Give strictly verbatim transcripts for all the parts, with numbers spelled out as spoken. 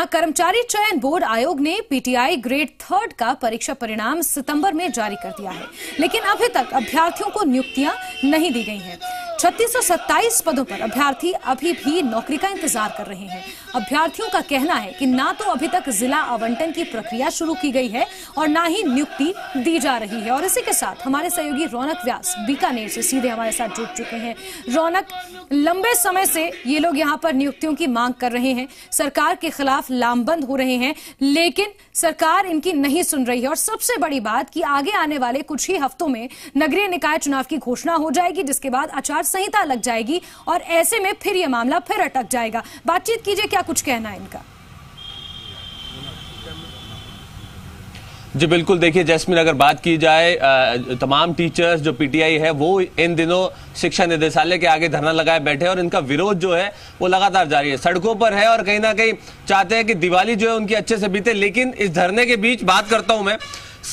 हाँ, कर्मचारी चयन बोर्ड आयोग ने पीटीआई ग्रेड थर्ड का परीक्षा परिणाम सितंबर में जारी कर दिया है, लेकिन अभी तक अभ्यर्थियों को नियुक्तियां नहीं दी गई हैं। छत्तीस सौ सत्ताईस पदों पर अभ्यर्थी अभी भी नौकरी का इंतजार कर रहे हैं। अभ्यर्थियों का कहना है कि ना तो अभी तक जिला आवंटन की प्रक्रिया शुरू की गई है और ना ही नियुक्ति दी जा रही है। और इसी के साथ हमारे सहयोगी रौनक व्यास बीकानेर से सीधे हमारे साथ जुड़ चुके हैं। रौनक, लंबे समय से ये लोग यहाँ पर नियुक्तियों की मांग कर रहे हैं, सरकार के खिलाफ लामबंद हो रहे हैं, लेकिन सरकार इनकी नहीं सुन रही है। और सबसे बड़ी बात कि आगे आने वाले कुछ ही हफ्तों में नगरीय निकाय चुनाव की घोषणा हो जाएगी, जिसके बाद आचार संहिता लग जाएगी और ऐसे में फिर ये मामला फिर अटक जाएगा। बातचीत कीजिए, क्या कुछ कहना है इनका? जी बिल्कुल, देखिए जैस्मिन, अगर बात की जाए तमाम टीचर्स जो पीटीआई है वो इन दिनों शिक्षा निदेशालय के आगे धरना लगाए बैठे हैं और इनका विरोध जो है वो लगातार जारी है, सड़कों पर है और कहीं ना कहीं चाहते हैं कि दिवाली जो है उनकी अच्छे से बीते। लेकिन इस धरने के बीच बात करता हूं मैं,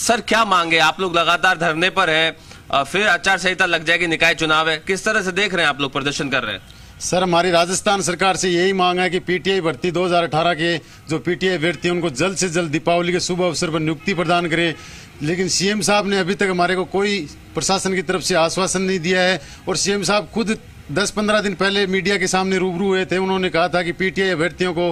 सर क्या मांगे आप लोग? लगातार धरने पर है, फिर आचार संहिता लग जाएगी, निकाय चुनाव है, किस तरह से देख रहे हैं आप लोग प्रदर्शन कर रहे हैं? सर हमारी राजस्थान सरकार से यही मांग है कि पीटीआई भर्ती दो हज़ार अठारह के जो पीटीआई अभ्यर्थी हैं उनको जल्द से जल्द दीपावली के शुभ अवसर पर नियुक्ति प्रदान करे। लेकिन सीएम साहब ने अभी तक हमारे को कोई प्रशासन की तरफ से आश्वासन नहीं दिया है। और सीएम साहब खुद दस पंद्रह दिन पहले मीडिया के सामने रूबरू हुए थे, उन्होंने कहा था कि पीटीआई अभ्यर्थियों को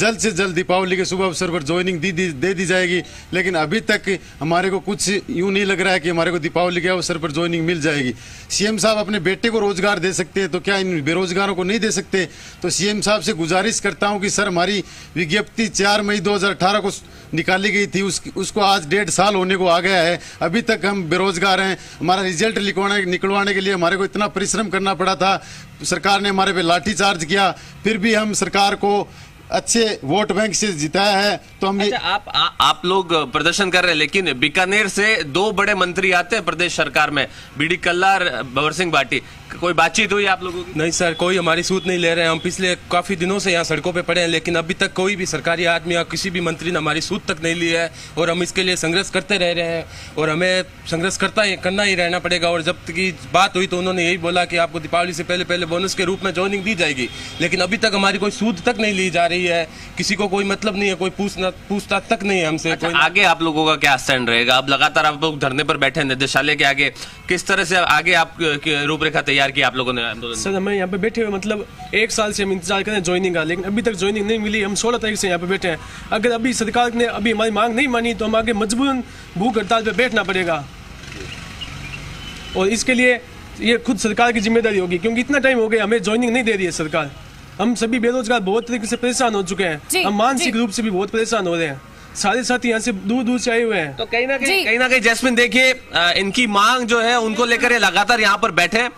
जल्द से जल्द दीपावली के शुभ अवसर पर ज्वाइनिंग दी दे दी जाएगी। लेकिन अभी तक हमारे को कुछ यूं नहीं लग रहा है कि हमारे को दीपावली के अवसर पर ज्वाइनिंग मिल जाएगी। सीएम साहब अपने बेटे को रोजगार दे सकते हैं, तो क्या इन बेरोजगारों को नहीं दे सकते? तो सीएम साहब से गुजारिश करता हूँ कि सर हमारी विज्ञप्ति चार मई दो हज़ार अठारह को निकाली गई थी, उस, उसको आज डेढ़ साल होने को आ गया है, अभी तक हम बेरोजगार हैं। हमारा रिजल्ट निकलवाने के लिए हमारे को इतना परिश्रम करना पड़ा था, सरकार ने हमारे पे लाठीचार्ज किया, फिर भी हम सरकार को अच्छे वोट बैंक से जिताया है। तो हम अच्छा, आप आ, आप लोग प्रदर्शन कर रहे हैं, लेकिन बीकानेर से दो बड़े मंत्री आते हैं प्रदेश सरकार में, बीडी कल्ला और भवर सिंह भाटी, कोई बातचीत हुई आप लोगों की? नहीं सर, कोई हमारी सूत नहीं ले रहे हैं। हम पिछले काफी दिनों से यहाँ सड़कों पे पड़े हैं, लेकिन अभी तक कोई भी सरकारी आदमी या किसी भी मंत्री ने हमारी सूत तक नहीं ली है। और हम इसके लिए संघर्ष करते रह रहे हैं और हमें संघर्ष करता ही करना ही रहना पड़ेगा। और जब की बात हुई तो उन्होंने यही बोला कि आपको दीपावली से पहले पहले बोनस के रूप में ज्वाइनिंग दी जाएगी, लेकिन अभी तक हमारी कोई सूद तक नहीं ली जा रही है, किसी को कोई मतलब नहीं है, कोई पूछना पूछताछ तक नहीं है हमसे। अच्छा, आगे आप लोगों का क्या स्टैंड रहेगा? अब लगातार आप लोग धरने पर बैठे निदेशालय के आगे, किस तरह से आगे आप रूपरेखा तैयार की आप लोगों ने? सर हमें यहाँ पे बैठे हुए मतलब एक साल से हम इंतजार कर रहे हैं ज्वाइनिंग का, लेकिन अभी तक ज्वाइनिंग नहीं मिली। हम सोलह तारीख से यहाँ पे बैठे हैं, अगर अभी सरकार ने अभी हमारी मांग नहीं मानी तो हम आगे मजबूरन भूख हड़ताल पे बैठना पड़ेगा। और इसके लिए ये खुद सरकार की जिम्मेदारी होगी, क्योंकि इतना टाइम हो गया हमें ज्वाइनिंग नहीं दे रही है सरकार। हम सभी बेरोजगार बहुत तरीके से परेशान हो चुके हैं, हम मानसिक रूप से भी बहुत परेशान हो रहे हैं, सारे साथी यहाँ से दूर दूर से आए हुए हैं। तो कहीं ना कहीं कहीं ना कहीं जैस्मिन देखिए, इनकी मांग जो है उनको लेकर ये लगातार यहाँ पर बैठे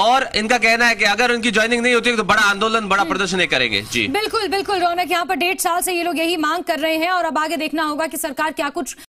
और इनका कहना है कि अगर उनकी ज्वाइनिंग नहीं होती तो बड़ा आंदोलन, बड़ा प्रदर्शन करेंगे। जी बिल्कुल बिल्कुल रौनक, यहाँ पर डेढ़ साल से ये लोग यही मांग कर रहे हैं और अब आगे देखना होगा कि सरकार क्या कुछ